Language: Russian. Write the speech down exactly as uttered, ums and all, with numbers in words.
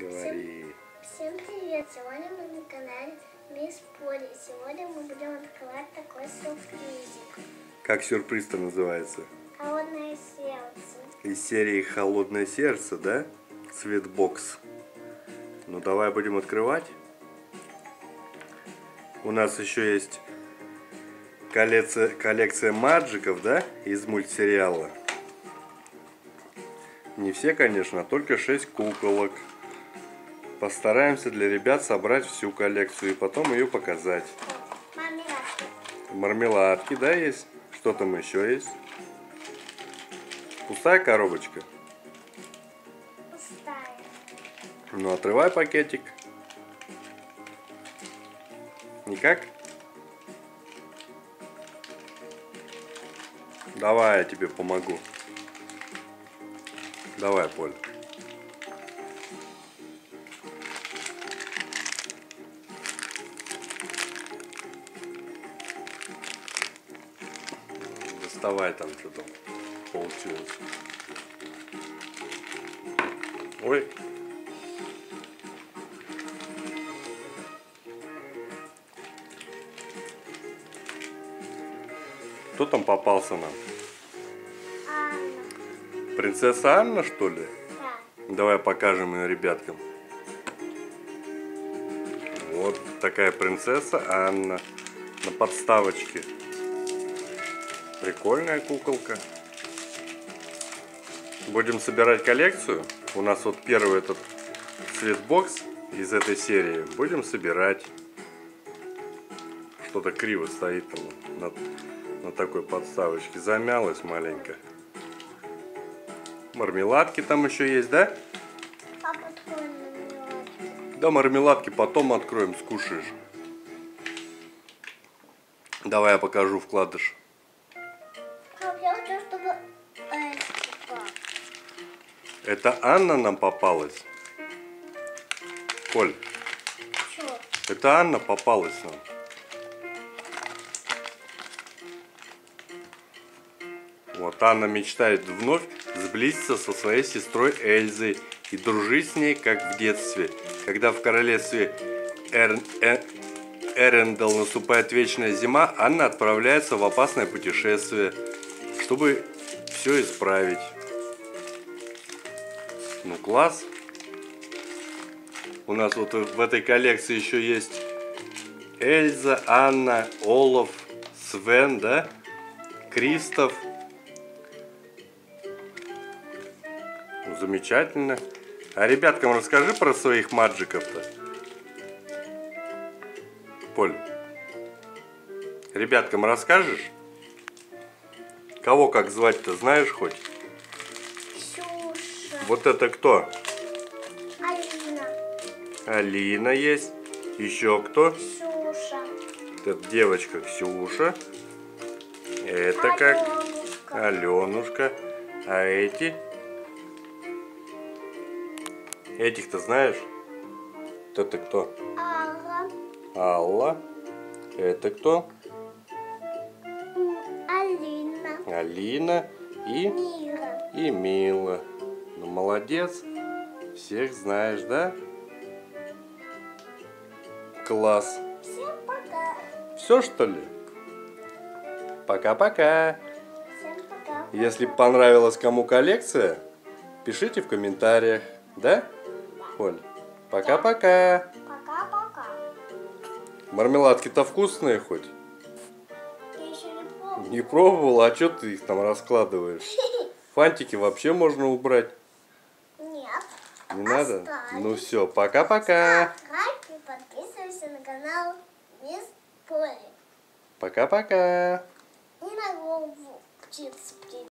Говори. Всем, всем привет! Сегодня мы на канале Мисс Полли. Сегодня мы будем открывать такой сюрпризик. Как сюрприз-то называется? Холодное сердце. Из серии «Холодное сердце», да? Свитбокс. Ну давай будем открывать. У нас еще есть коллекция, коллекция Маджиков, да? Из мультсериала. Не все, конечно, а только шесть куколок. Постараемся для ребят собрать всю коллекцию и потом ее показать. Мармеладки. Мармеладки, да, есть? Что там еще есть? Пустая коробочка? Пустая. Ну, отрывай пакетик. Никак? Давай, я тебе помогу. Давай, Поль. Доставай там, что там получилось. Ой. Кто там попался нам? Анна. Принцесса Анна, что ли? Да. Давай покажем ее ребяткам. Вот такая принцесса Анна на подставочке. Прикольная куколка. Будем собирать коллекцию. У нас вот первый этот свитбокс из этой серии. Будем собирать. Что-то криво стоит там на, на такой подставочке. Замялась маленько. Мармеладки там еще есть, да? Папа, открой мармеладки. Да, мармеладки потом откроем, скушаешь. Давай я покажу вкладыш. Это Анна нам попалась. Коль. Чё? Это Анна попалась нам. Вот Анна мечтает вновь сблизиться со своей сестрой Эльзой и дружить с ней, как в детстве, когда в королевстве Эрн... Эр... Эренделл наступает вечная зима. Анна отправляется в опасное путешествие, чтобы все исправить. Ну класс. У нас вот в этой коллекции еще есть Эльза, Анна, Олаф, Свен, да? Кристоф. Ну, замечательно. А ребяткам расскажи про своих маджиков-то. Поль. Ребяткам расскажешь? Кого как звать-то знаешь хоть? Вот это кто? Алина. Алина есть. Еще кто? Ксюша. Это девочка Ксюша. Это Аленушка. Как? Аленушка. А эти? Этих-то знаешь? Это кто? Алла. Алла. Это кто? Алина. Алина и? Мила. И Мила. Ну, молодец, всех знаешь, да? Класс. Всем пока. Все, что ли? Пока-пока. Всем пока. Если понравилась кому коллекция, пишите в комментариях, да? Оль, пока-пока. Пока-пока. Мармеладки-то вкусные хоть? Я еще не пробовала. Не пробовала? А что ты их там раскладываешь? Фантики вообще можно убрать. Не надо? Оставим. Ну все, пока-пока. Лайк и подписывайся на канал Мисс Полли. Пока-пока. И на голову чипсы.